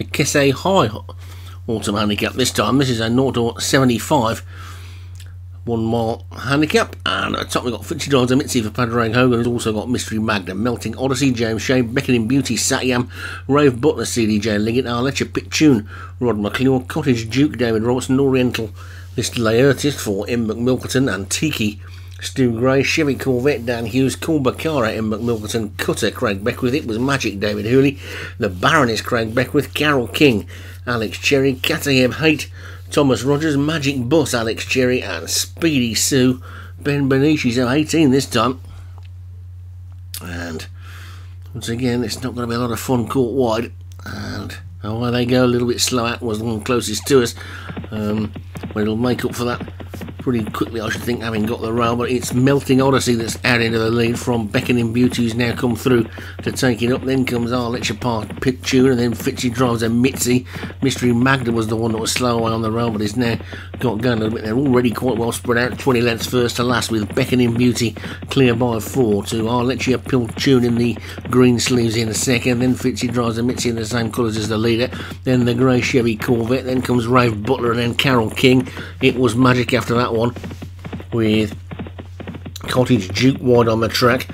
a Keissi Hai autumn handicap this time. This is a 0.75 1 mile handicap, and at the top we've got Fitchy Drives a Mitzi for Padraig Hogan, who's also got Mystery Magnum, Melting Odyssey, James Shea, Beckoning Beauty, Satyam, Rave Butler, CDJ Liggett, I'll Let You Pick Tune, Rod McClure, Cottage Duke, David Robertson, Oriental List Laertes for M. McMilkelton, and Tiki, Stu Gray, Chevy Corvette, Dan Hughes, Corbaccara, M. McMilton, Cutter, Craig Beckwith, It Was Magic, David Hooley, The Baroness, Craig Beckwith, Carol King, Alex Cherry, Katayeb Haight, Thomas Rogers, Magic Bus, Alex Cherry, and Speedy Sue, Ben Benici, so 18 this time. And once again, it's not going to be a lot of fun court wide. And away they go, a little bit slow out was the one closest to us. But it'll make up for that pretty quickly, I should think, having got the rail. But it's Melting Odyssey that's out into the lead from Beckoning Beauty, who's now come through to take it up. Then comes I'll Let You Pick Tune, and then Fitchy Drives a Mitzi. Mystery Magnum was the one that was slow away on the rail, but is now got going a little bit. They're already quite well spread out, 20 lengths first to last, with Beckoning Beauty clear by 4 to I'll Let You Pick Tune in the green sleeves in a second. Then Fitchy Drives a Mitzi in the same colours as the leader. Then the grey Chevy Corvette. Then comes Rave Butler, and then Carol King. It Was Magic after that one, with Cottage Duke wide on the track,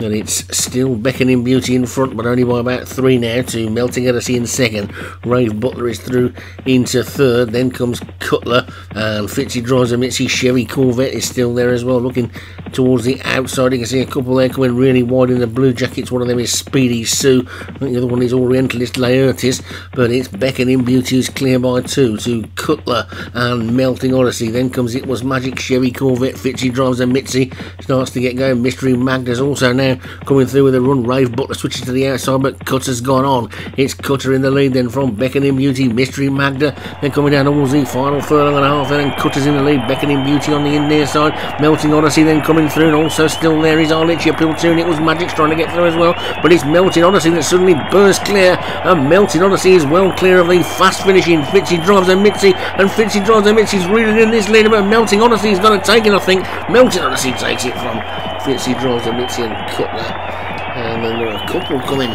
and it's still Beckoning Beauty in front, but only by about 3 now to Melting Odyssey in second. Rave Butler is through into third. Then comes Cutler, and Fitzy Drives a Mitzi. Chevy Corvette is still there as well, looking towards the outside. You can see a couple there coming really wide in the blue jackets. One of them is Speedy Sue, I think the other one is Orientalist Laertes, but it's Beckoning Beauty who's clear by 2 to Cutler and Melting Odyssey. Then comes It Was Magic, Chevy Corvette, Fitzy Drives a Mitzi starts to get going. Mystery Magnus also now coming through with a run. Rave Butler switches to the outside, but Cutter's gone on. It's Cutter in the lead then from Beckoning Beauty, Mystery Magda, then coming down towards the final furlong and a half, and then Cutter's in the lead. Beckoning Beauty on the near side, Melting Odyssey then coming through, and also still there is I'll Let You Pick Tune. It Was Magic's trying to get through as well, but it's Melting Odyssey that suddenly bursts clear, and Melting Odyssey is well clear of the fast finishing Fitzy Drives a Mitzi, and Fitzy Drives a Mitzi's reeling in this lead, but Melting Odyssey's going to take it, I think. Melting Odyssey takes it from Fitzy Drives a Mitzi and Cutler, and then there are a couple coming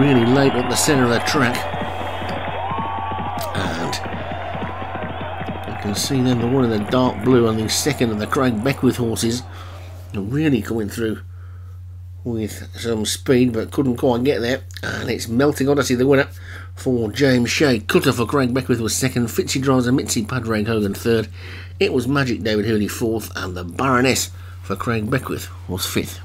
really late up the centre of the track, and you can see then the one in the dark blue and the second of the Craig Beckwith horses are really coming through with some speed, but couldn't quite get there. And it's Melting Odyssey the winner for James Shea. Cutter for Craig Beckwith was second, Fitzy Drives a Mitzi, Padraig Hogan third, It Was Magic, David Hooley fourth, and the Baroness for Craig Beckwith was fifth.